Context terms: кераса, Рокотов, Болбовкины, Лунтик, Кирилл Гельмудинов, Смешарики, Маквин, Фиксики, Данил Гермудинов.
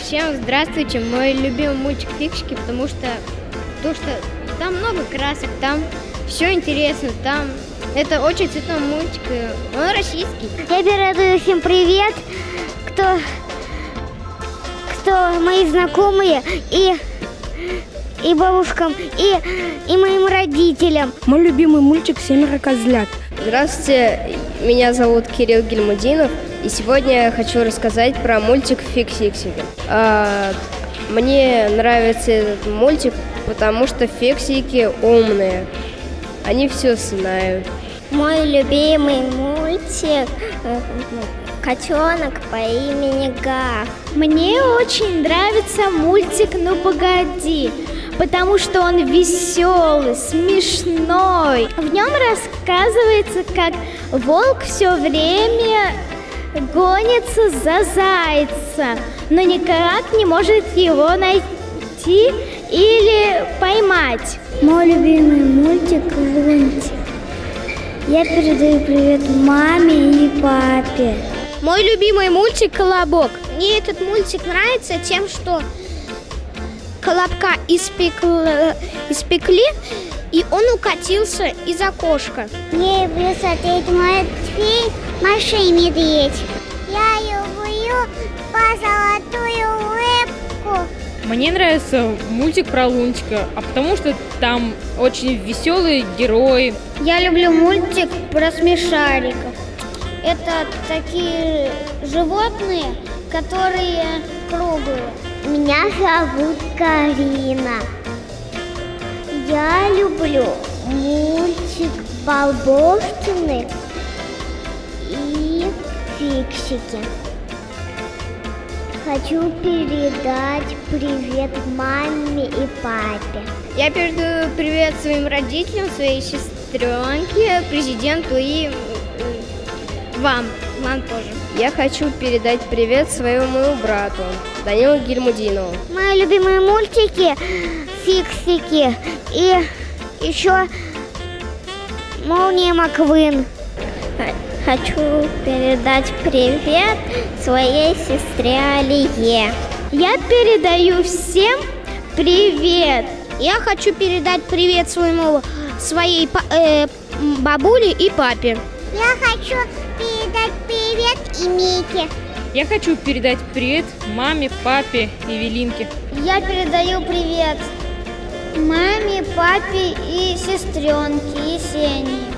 Всем здравствуйте, мой любимый мультик Фиксики, потому что там много красок, там все интересно, там это очень цветной мультик, он российский. Я передаю всем привет, кто мои знакомые и бабушкам, и моим родителям. Мой любимый мультик «Семеро козлят». Здравствуйте, меня зовут Кирилл Гельмудинов, и сегодня я хочу рассказать про мультик «Фиксики». Мне нравится этот мультик, потому что фиксики умные, они все знают. Мой любимый мультик «Котенок по имени Гав». Мне очень нравится мультик «Ну погоди», потому что он веселый, смешной. В нем рассказывается, как волк все время гонится за зайца, но никак не может его найти или поймать. Мой любимый мультик «Лунтик». Я передаю привет маме и папе. Мой любимый мультик «Колобок». Мне этот мультик нравится тем, что колобка испекли, и он укатился из окошка. Мне люблю смотреть мультфильм «Маша и медведь». Я люблю по золотую улыбку. Мне нравится мультик про Лунтика, потому что там очень веселые герои. Я люблю мультик про смешариков. Это такие животные, которые круглые. Меня зовут Карина. Я люблю мультик «Болбовкины» и «Фиксики». Хочу передать привет маме и папе. Я передаю привет своим родителям, своей сестренке, президенту и вам тоже. Я хочу передать привет своему брату, Данилу Гермудинову. Мои любимые мультики «Фиксики» и еще «Молния Маквин». Хочу передать привет своей сестре Алие. Я передаю всем привет. Я хочу передать привет своей бабуле и папе. Я хочу передать привет и Мике. Я хочу передать привет маме, папе и Велинке. Я передаю привет маме, папе и сестренке Есении.